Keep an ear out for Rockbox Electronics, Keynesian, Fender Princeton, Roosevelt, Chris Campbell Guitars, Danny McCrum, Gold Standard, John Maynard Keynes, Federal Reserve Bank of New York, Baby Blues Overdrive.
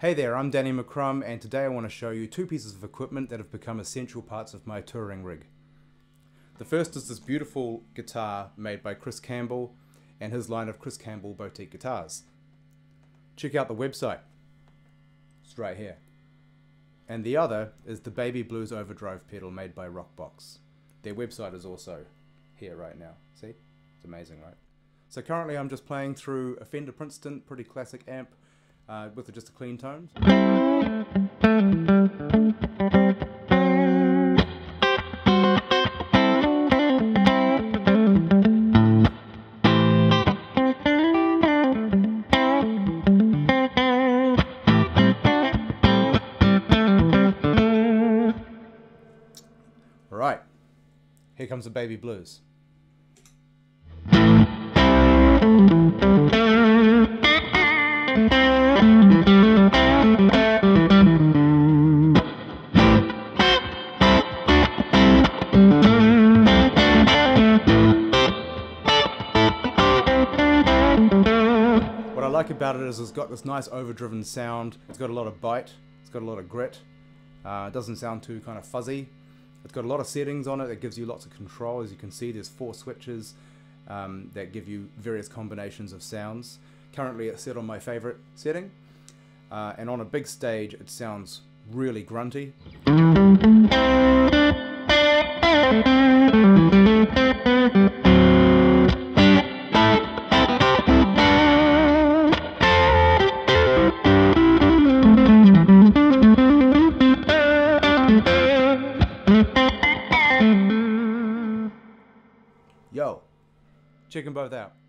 Hey there, I'm Danny McCrum, and today I want to show you two pieces of equipment that have become essential parts of my touring rig. The first is this beautiful guitar made by Chris Campbell and his line of Chris Campbell boutique guitars. Check out the website, it's right here. And the other is the Baby Blues Overdrive pedal made by Rockbox. Their website is also here right now, see? It's amazing, right? So currently I'm just playing through a Fender Princeton, pretty classic amp, with just a clean tone. All right, here comes the Baby Blues. What I like about it is it's got this nice overdriven sound, it's got a lot of bite, it's got a lot of grit, it doesn't sound too kind of fuzzy, it's got a lot of settings on it that gives you lots of control. As you can see, there's 4 switches that give you various combinations of sounds. Currently it's set on my favorite setting, and on a big stage it sounds really grunty. Yo, check them both out.